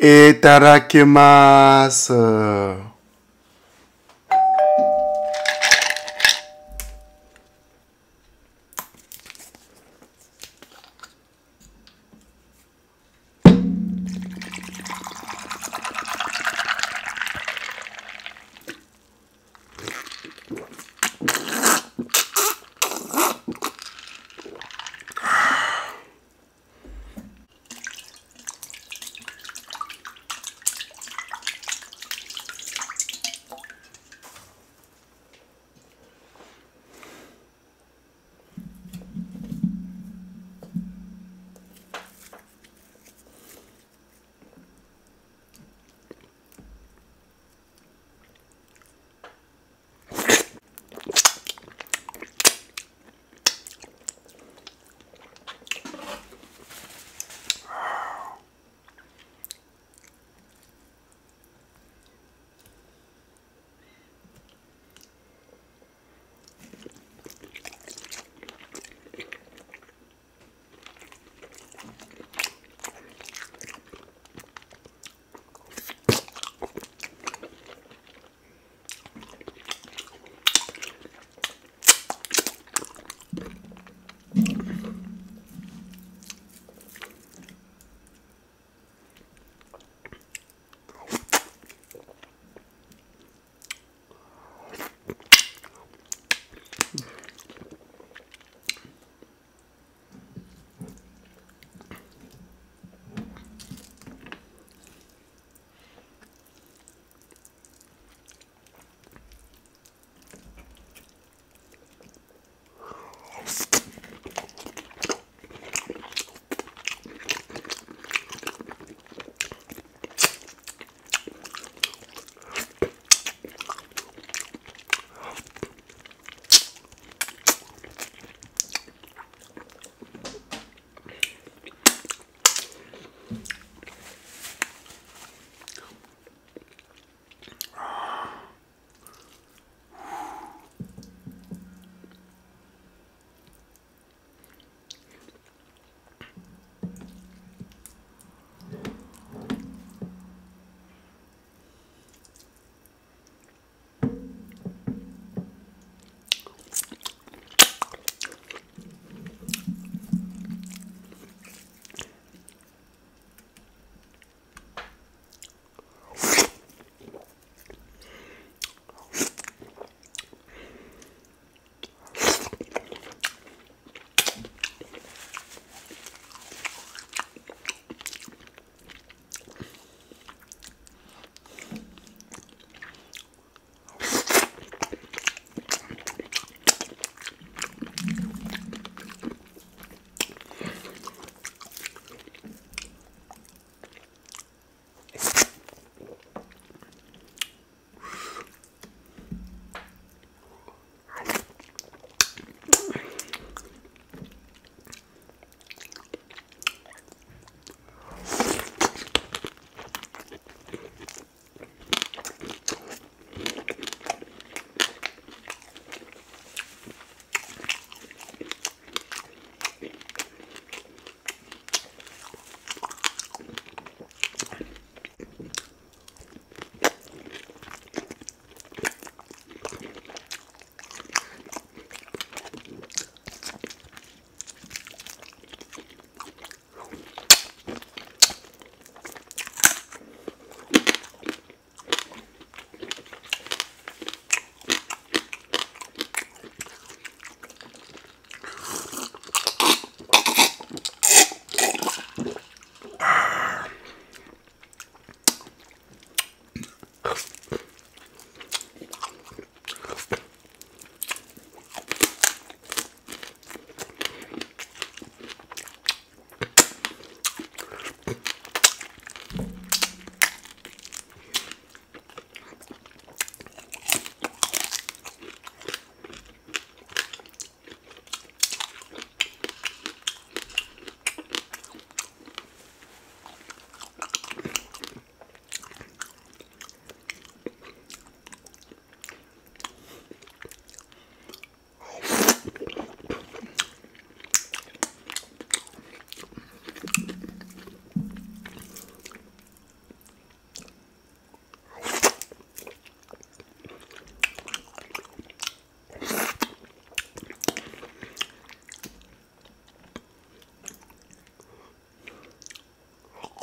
いただきます。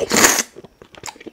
Mm.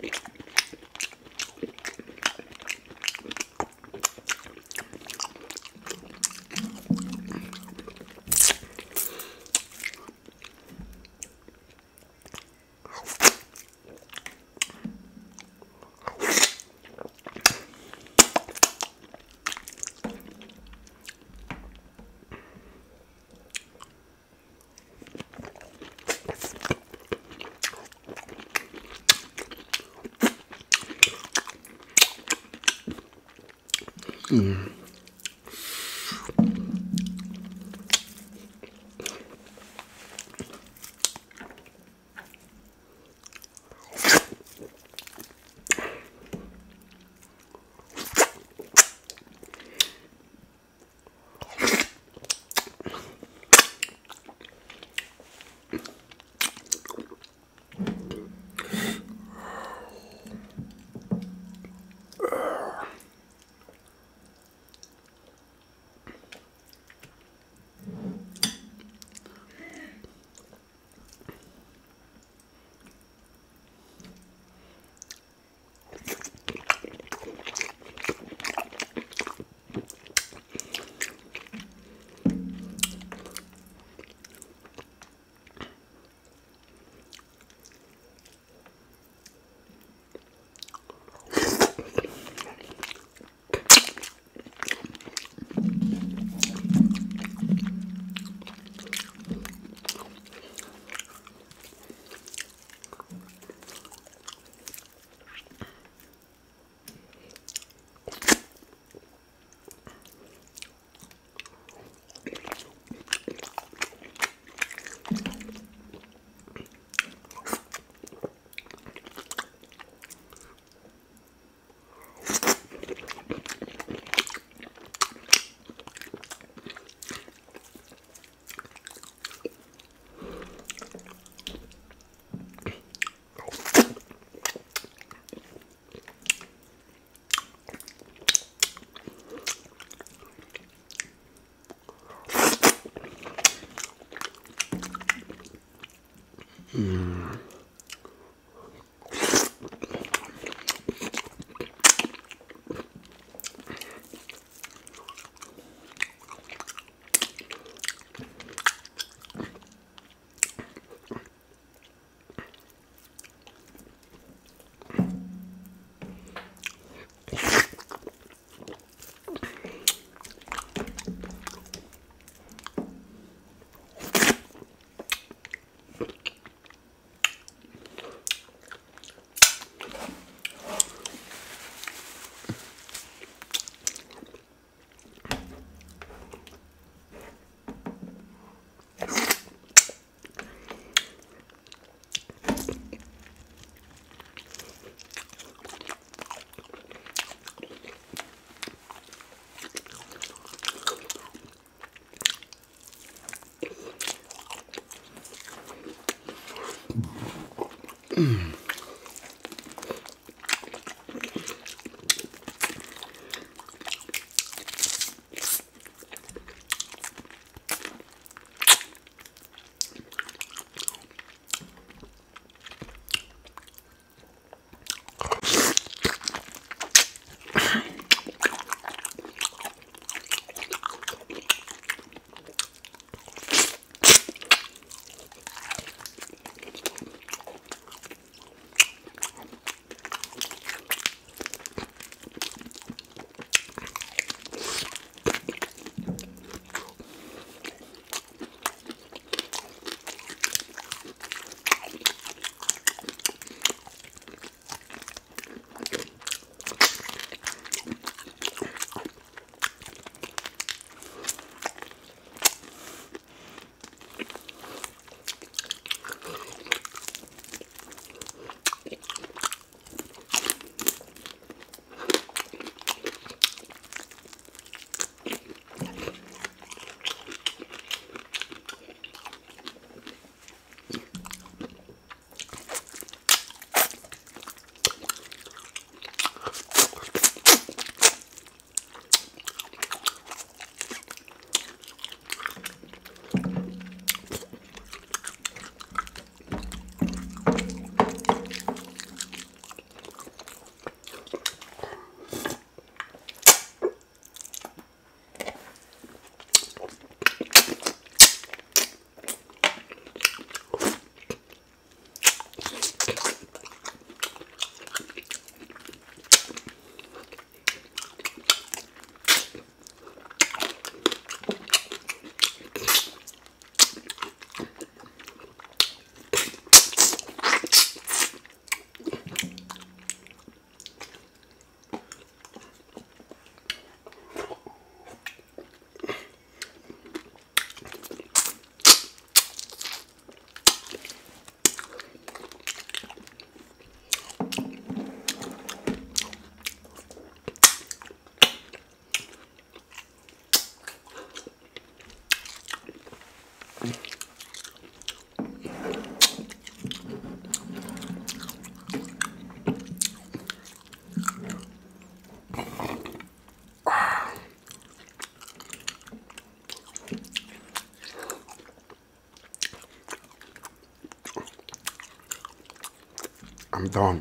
I'm done.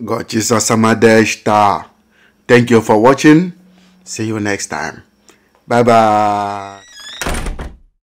God Jesus sama deshita. Thank you for watching. See you next time. Bye bye.